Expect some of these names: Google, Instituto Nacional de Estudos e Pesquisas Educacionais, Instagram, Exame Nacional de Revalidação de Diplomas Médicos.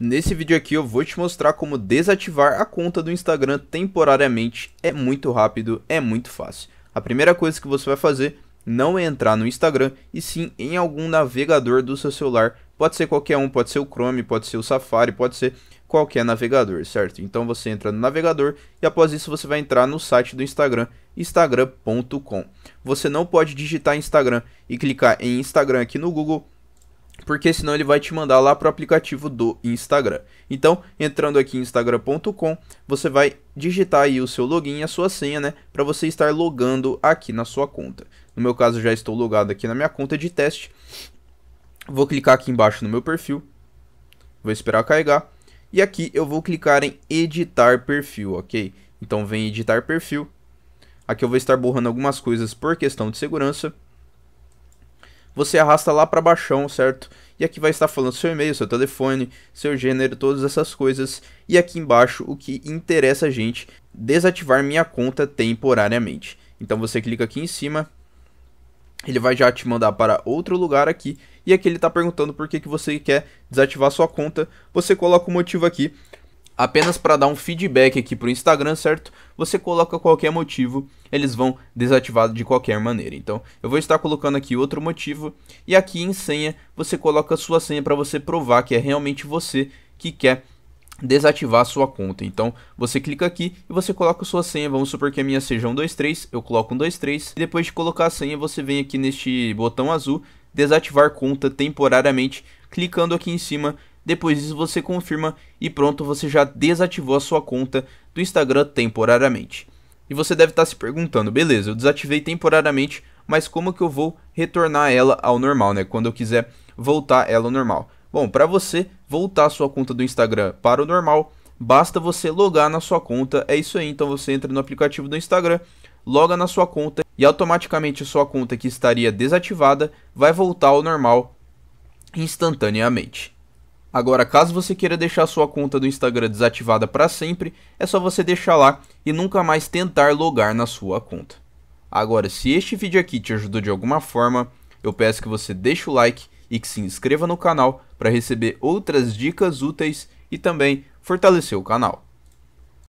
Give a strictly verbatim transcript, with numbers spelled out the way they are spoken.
Nesse vídeo aqui eu vou te mostrar como desativar a conta do Instagram temporariamente. É muito rápido, é muito fácil. A primeira coisa que você vai fazer não é entrar no Instagram, e sim em algum navegador do seu celular. Pode ser qualquer um, pode ser o Chrome, pode ser o Safari, pode ser qualquer navegador, certo? Então você entra no navegador e após isso você vai entrar no site do Instagram, instagram ponto com. Você não pode digitar Instagram e clicar em Instagram aqui no Google, porque senão ele vai te mandar lá para o aplicativo do Instagram. Então, entrando aqui em instagram ponto com, você vai digitar aí o seu login e a sua senha, né? Para você estar logando aqui na sua conta. No meu caso, já estou logado aqui na minha conta de teste. Vou clicar aqui embaixo no meu perfil. Vou esperar carregar. E aqui eu vou clicar em editar perfil, ok? Então, vem editar perfil. Aqui eu vou estar borrando algumas coisas por questão de segurança. Você arrasta lá para baixão, certo? E aqui vai estar falando seu e-mail, seu telefone, seu gênero, todas essas coisas. E aqui embaixo o que interessa a gente: desativar minha conta temporariamente. Então você clica aqui em cima, ele vai já te mandar para outro lugar aqui. E aqui ele está perguntando por que que você quer desativar sua conta. Você coloca o motivo aqui, apenas para dar um feedback aqui para o Instagram, certo? Você coloca qualquer motivo, eles vão desativar de qualquer maneira. Então, eu vou estar colocando aqui outro motivo. E aqui em senha, você coloca a sua senha para você provar que é realmente você que quer desativar a sua conta. Então, você clica aqui e você coloca a sua senha. Vamos supor que a minha seja um dois três, eu coloco um dois três. E depois de colocar a senha, você vem aqui neste botão azul, desativar conta temporariamente, clicando aqui em cima. Depois disso você confirma e pronto, você já desativou a sua conta do Instagram temporariamente. E você deve estar se perguntando: beleza, eu desativei temporariamente, mas como que eu vou retornar ela ao normal, né? Quando eu quiser voltar ela ao normal. Bom, para você voltar a sua conta do Instagram para o normal, basta você logar na sua conta. É isso aí, então você entra no aplicativo do Instagram, loga na sua conta e automaticamente a sua conta que estaria desativada vai voltar ao normal instantaneamente. Agora, caso você queira deixar sua conta do Instagram desativada para sempre, é só você deixar lá e nunca mais tentar logar na sua conta. Agora, se este vídeo aqui te ajudou de alguma forma, eu peço que você deixe o like e que se inscreva no canal para receber outras dicas úteis e também fortalecer o canal.